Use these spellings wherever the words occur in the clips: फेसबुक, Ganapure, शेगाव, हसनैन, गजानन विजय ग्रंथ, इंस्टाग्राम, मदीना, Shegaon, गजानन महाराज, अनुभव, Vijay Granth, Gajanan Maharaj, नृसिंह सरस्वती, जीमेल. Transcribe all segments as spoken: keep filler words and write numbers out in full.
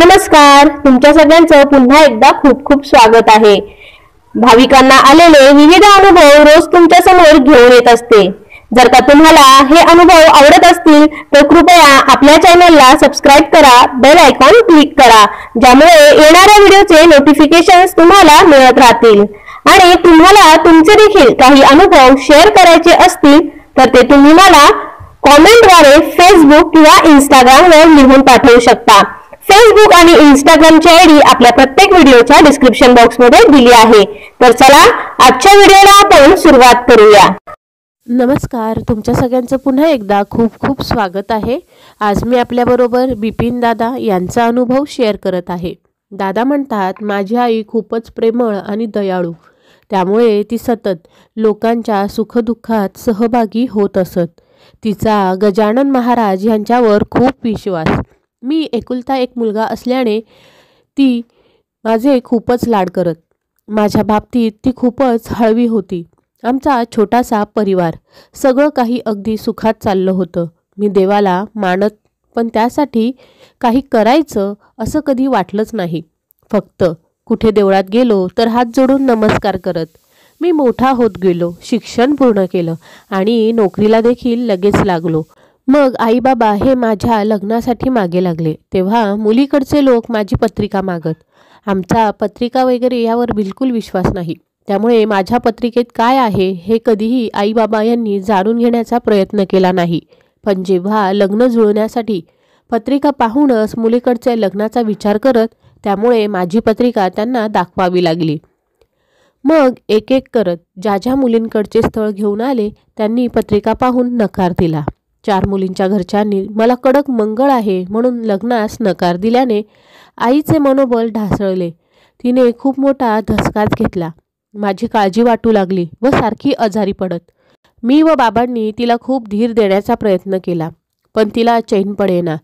नमस्कार, तुमच्या सगळ्यांचं पुन्हा एकदा खूप खूप स्वागत आहे। भाविकांना आलेले विविध अनुभव रोज तुमच्या समोर घेऊन येत असते। जर का तुम्हाला हे अनुभव आवडत असतील तर कृपया आपल्या चॅनलला सबस्क्राइब करा, बेल आयकॉन क्लिक करा, ज्यामुळे येणाऱ्या व्हिडिओचे नोटिफिकेशन्स तुम्हाला मिळत राहतील। आणि तुम्हाला तुमचे देखील काही अनुभव शेअर करायचे असतील तर ते तुम्ही मला कमेंट द्वारे फेसबुक किंवा इंस्टाग्राम वर लिहून पाठवू शकता। फेसबुक आणि इंस्टाग्राम ची आयडी आपल्या प्रत्येक व्हिडिओच्या डिस्क्रिप्शन बॉक्स मध्ये दिली आहे। तर चला आजच्या व्हिडिओला आपण सुरुवात करूया। नमस्कार, तुमच्या सगळ्यांचं पुन्हा एकदा खूप खूप स्वागत आहे। आज मी आपल्याबरोबर बिपिन दादा यांचा अनुभव शेअर करत आहे। दादा म्हणतात, माझी आई खूपच प्रेमळ आणि दयाळू, त्यामुळे ती सतत लोकांच्या सुखदुःखात सहभागी होत असत। तिचा गजानन महाराज यांच्यावर खूप विश्वास। मी एकुलता एक मुलगा असल्याने ती माझे खूपच लाड करत। माझ्या बाबतीत ती खूपच हळवी होती। आमचा छोटासा परिवार, सगळं काही अगदी सुखात चाललं होतं। मी देवाला मानत, पण त्यासाठी काही करायचं असं कधी वाटलंच नाही। फक्त कुठे देवळात गेलो तर हात जोडून नमस्कार करत मी मोठा होत गेलो। शिक्षण पूर्ण केलं आणि नोकरीला देखील लगेच लागलो। मग आई बाबा हे माझ्या लग्नासाठी मागे लागले, तेव्हा मुलीकडचे लोक माझी पत्रिका मागत। आमचा पत्रिका वगैरे यावर बिलकुल विश्वास नाही, त्यामुळे माझ्या पत्रिकेत काय आहे हे कधीही आई बाबा यांनी जाणून घेण्याचा प्रयत्न केला नाही। पण जेव्हा लग्न जुळण्यासाठी पत्रिका पाहूनच मुलीकडचे लग्नाचा विचार करत, त्यामुळे माझी पत्रिका त्यांना दाखवावी लागली। मग एक एक करत ज्या ज्या मुलींकडचे स्थळ घेऊन आले त्यांनी पत्रिका पाहून नकार दिला। चार मुलींच्या घरच्यांनी मला कडक मंगळ आहे म्हणून लग्नास नकार दिल्याने आईचे मनोबल ढासळले। तिने खूप मोठा धसकाच घेतला। माझी काळजी वाटू लागली व सारखी आजारी पडत। मी व बाबांनी तिला खूप धीर देण्याचा प्रयत्न केला, पण तिला चैन पडेना।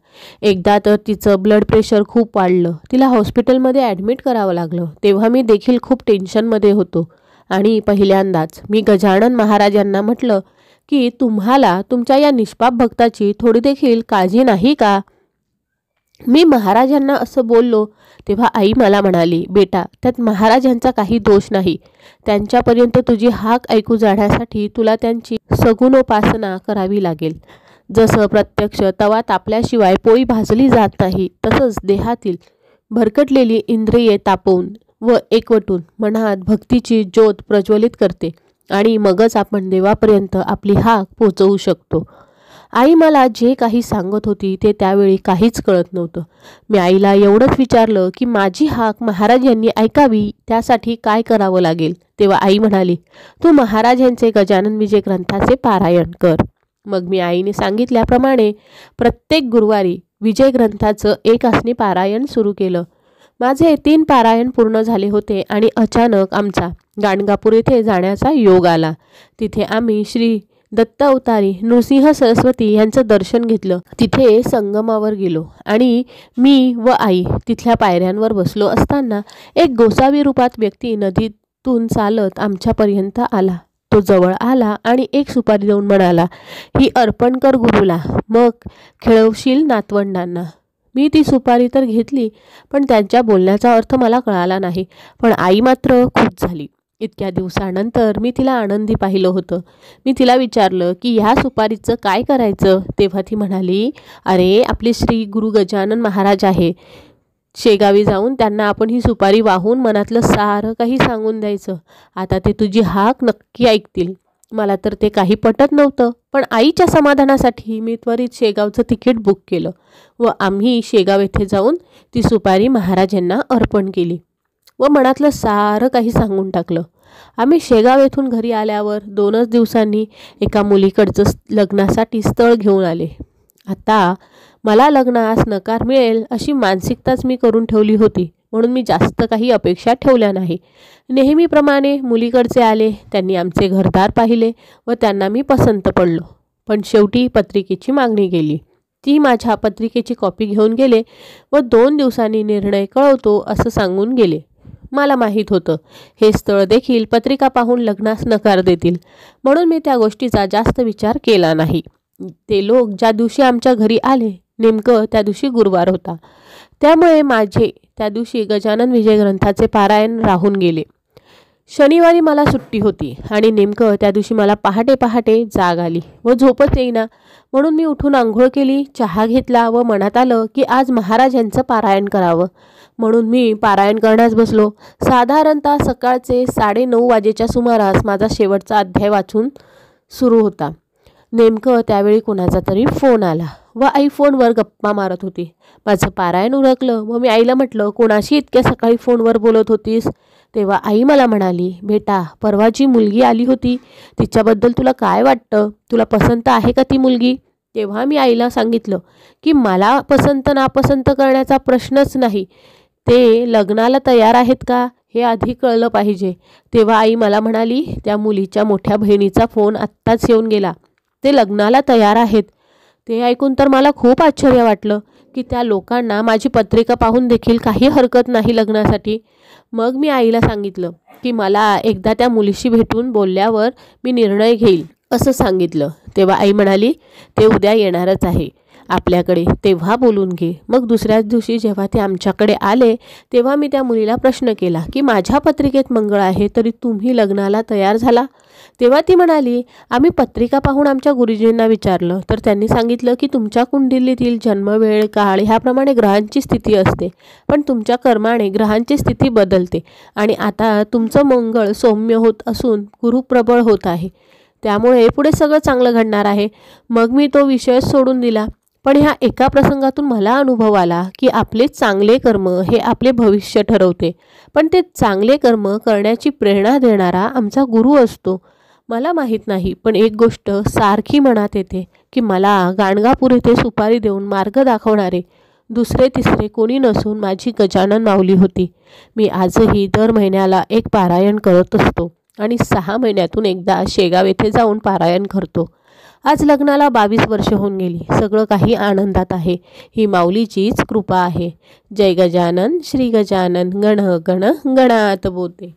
एकदा तर तिचं ब्लड प्रेशर खूप वाढलं, तिला हॉस्पिटलमध्ये ॲडमिट करावं लागलं। तेव्हा मी देखील खूप टेन्शनमध्ये होतो आणि पहिल्यांदाच मी गजानन महाराजांना म्हटलं की तुम्हाला तुमच्या या निष्पाप भक्ताची थोडी देखील काळजी नाही का? मी महाराजांना असं बोललो तेव्हा आई मला म्हणाली, बेटा त्यात महाराजांचा काही दोष नाही। त्यांच्यापर्यंत तुझी हाक ऐकू जाण्यासाठी तुला त्यांची सगुणोपासना करावी लागेल। जसं प्रत्यक्ष तवा तापल्याशिवाय पोळी भाजली जात नाही, तसंच देहातील भरकटलेली इंद्रिये तापवून व एकवटून मनात भक्तीची ज्योत प्रज्वलित करते आणि मगच आपण देवापर्यंत आपली हाक पोचवू शकतो। आई मला जे काही सांगत होती ते त्यावेळी काहीच कळत नव्हतं। मी आईला एवढंच विचारलं की माझी हाक महाराजांनी ऐकावी त्यासाठी काय करावं लागेल? तेव्हा आई म्हणाली, तू महाराजांचे गजानन विजय ग्रंथाचे पारायण कर। मग मी आईने सांगितल्याप्रमाणे प्रत्येक गुरुवारी विजय ग्रंथाचं एक आसनी पारायण सुरू केलं। माझे तीन पारायण पूर्ण झाले होते आणि अचानक आमचा गाणगापूर येथे जाण्याचा योग आला। तिथे आम्ही श्री दत्तावतारी नृसिंह सरस्वती यांचं दर्शन घेतलं। तिथे संगमावर गेलो आणि मी व आई तिथल्या पायऱ्यांवर बसलो असताना एक गोसावी रूपात व्यक्ती नदीतून चालत आमच्यापर्यंत आला। तो जवळ आला आणि एक सुपारी देऊन म्हणाला, ही अर्पण कर गुरुला, मग खेळवशील नातवंडांना। मी ती सुपारी तर घेतली, पण त्यांच्या बोलण्याचा अर्थ मला कळाला नाही। पण आई मात्र खुश झाली। इतक्या दिवसानंतर मी तिला आनंदी पाहिलं होतं। मी तिला विचारलं की ह्या सुपारीचं काय करायचं? तेव्हा ती म्हणाली, अरे आपले श्री गुरु गजानन महाराज आहे, शेगावी जाऊन त्यांना आपण ही सुपारी वाहून मनातलं सारं काही सांगून द्यायचं। आता ते तुझी हाक नक्की ऐकतील। मला तर ते काही पटत नव्हतं, पण आईच्या समाधानासाठी मी त्वरित शेगावचं तिकीट बुक केलं व आम्ही शेगाव येथे जाऊन ती सुपारी महाराजांना अर्पण केली व मनातलं सारं काही सांगून टाकलं। आम्ही शेगाव येथून घरी आल्यावर दोनच दिवसांनी एका मुलीकडचं लग्नासाठी स्थळ घेऊन आले। आता मला लग्नास नकार मिळेल अशी मानसिकताच मी करून ठेवली होती, म्हणून मी जास्त काही अपेक्षा ठेवल्या नाही। नेहमीप्रमाणे मुलीकडचे आले, त्यांनी आमचे घरदार पाहिले व त्यांना मी पसंत पडलो। पण शेवटी पत्रिकेची मागणी केली। ती माझ्या पत्रिकेची कॉपी घेऊन गेले व दोन दिवसांनी निर्णय कळवतो असं सांगून गेले। मला माहीत होतं हे स्थळ देखील पत्रिका पाहून लग्नास नकार देतील, म्हणून मी त्या गोष्टीचा जास्त विचार केला नाही। ते लोक ज्या दिवशी आमच्या घरी आले नेमकं त्या दिवशी गुरुवार होता, त्यामुळे माझे त्या दिवशी गजानन विजय ग्रंथाचे पारायण राहून गेले। शनिवारी मला सुट्टी होती आणि नेमकं त्या दिवशी मला पहाटे पहाटे जाग आली व झोपच येईना, म्हणून मी उठून आंघोळ केली, चहा घेतला व मनात आलं की आज महाराजांचं पारायण करावं, म्हणून मी पारायण करण्यास बसलो। साधारणतः सकाळचे साडे नऊ वाजेच्या सुमारास माझा शेवटचा अध्याय वाचून सुरू होता। नेमकं त्यावेळी कोणाचा तरी फोन आला व आई फोनवर गप्पा मारत होती। माझं पारायण उरकलं व मी आईला म्हटलं, कोणाशी इतक्या सकाळी फोनवर बोलत होतीस? तेव्हा आई मला म्हणाली, बेटा परवा जी मुलगी आली होती तिच्याबद्दल तुला काय वाटतं, तुला पसंत आहे का ती मुलगी? तेव्हा मी आईला सांगितलं की मला पसंत नापसंत करण्याचा प्रश्नच नाही, ते लग्नाला तयार आहेत का हे आधी कळलं पाहिजे। तेव्हा आई मला म्हणाली, त्या मुलीच्या मोठ्या बहिणीचा फोन आत्ताच येऊन गेला, ते लग्नाला तयार आहेत। ते ऐकून तर मला खूप आश्चर्य वाटलं की त्या लोकांना माझी पत्रिका पाहून देखील काही हरकत नाही लग्नासाठी। मग मी आईला सांगितलं की मला एकदा त्या मुलीशी भेटून बोलल्यावर मी निर्णय घेईल असं सांगितलं। तेव्हा आई म्हणाली, ते उद्या येणारच आहे आपल्याकडे, तेव्हा बोलून घे। मग दुसऱ्याच दिवशी जेव्हा ते आमच्याकडे आले तेव्हा मी त्या मुलीला प्रश्न केला की माझ्या पत्रिकेत मंगळ आहे तरी तुम्ही लग्नाला तयार झाला? तेव्हा ती म्हणाली, आम्ही पत्रिका पाहून आमच्या गुरुजींना विचारलं तर त्यांनी सांगितलं की तुमच्या कुंडलीतील जन्मवेळ काळ ह्याप्रमाणे ग्रहांची स्थिती असते, पण तुमच्या कर्माने ग्रहांची स्थिती बदलते आणि आता तुमचं मंगळ सौम्य होत असून गुरु प्रबळ होत आहे, त्यामुळे पुढे सगळं चांगलं घडणार आहे। मग मी तो विषय सोडून दिला, पण ह्या एका प्रसंगातून मला अनुभव आला की आपले चांगले कर्म हे आपले भविष्य ठरवते, पण ते चांगले कर्म करण्याची प्रेरणा देणारा आमचा गुरु असतो। मला माहीत नाही पण एक गोष्ट सारखी मनात येते की मला गाणगापूर येथे सुपारी देऊन मार्ग दाखवणारे दुसरे तिसरे कोणी नसून माझी गजानन माऊली होती। मी आजही दर महिन्याला एक पारायण करत असतो आणि सहा महिन्यातून एकदा शेगाव येथे जाऊन पारायण करतो। आज लग्नाला बावीस वर्ष होऊन गेली, सगळं काही आनंदात आहे, ही माऊलीचीच कृपा आहे। जय गजानन, श्री गजानन, गण गण गणात बोते।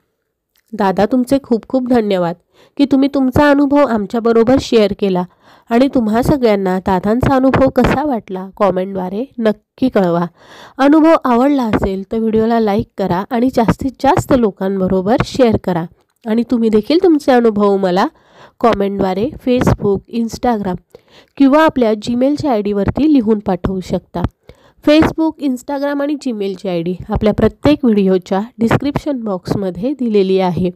दादा तुमचे खूप खूप धन्यवाद की तुम्ही तुमचा अनुभव आमच्याबरोबर शेअर केला आणि तुम्हा सगळ्यांना दादांचा अनुभव कसा वाटला कॉमेंटद्वारे नक्की कळवा। अनुभव आवडला असेल तर व्हिडिओला लाईक करा आणि जास्तीत जास्त लोकांबरोबर शेअर करा आणि तुम्ही देखील तुमचे अनुभव मला कॉमेंटद्वारे फेसबुक, इंस्टाग्राम किंवा आपल्या जीमेलच्या आय डीवरती लिहून पाठवू शकता। फेसबुक, इंस्टाग्राम आणि जीमेलची आय डी आपल्या प्रत्येक व्हिडिओच्या डिस्क्रिप्शन बॉक्समध्ये दिलेली आहे।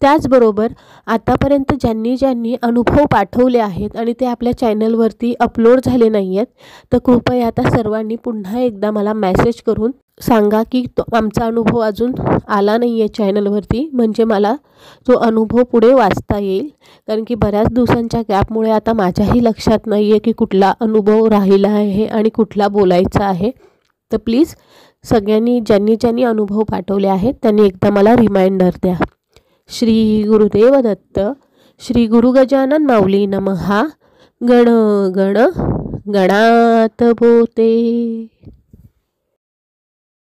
त्याचबरोबर आतापर्यंत ज्यांनी ज्यांनी अनुभव पाठवले आहेत आणि ते आपल्या चॅनलवरती अपलोड झाले नाही आहेत तर कृपया आता सर्वांनी पुन्हा एकदा मला मेसेज करून सांगा की तो आमचा अनुभव अजून आला नाही आहे चॅनलवरती, म्हणजे मला तो अनुभव पुढे वाचता येईल, कारण की बऱ्याच दिवसांच्या गॅपमुळे आता माझ्याही लक्षात नाही आहे की कुठला अनुभव राहिला आहे आणि कुठला बोलायचा आहे। तर प्लीज सगळ्यांनी ज्यांनी ज्यांनी अनुभव पाठवले आहेत त्यांनी एकदा मला रिमाइंडर द्या। श्री गुरुदेव दत्त, श्री गुरु गजानन माऊली नमः, गण गण गणात बोते।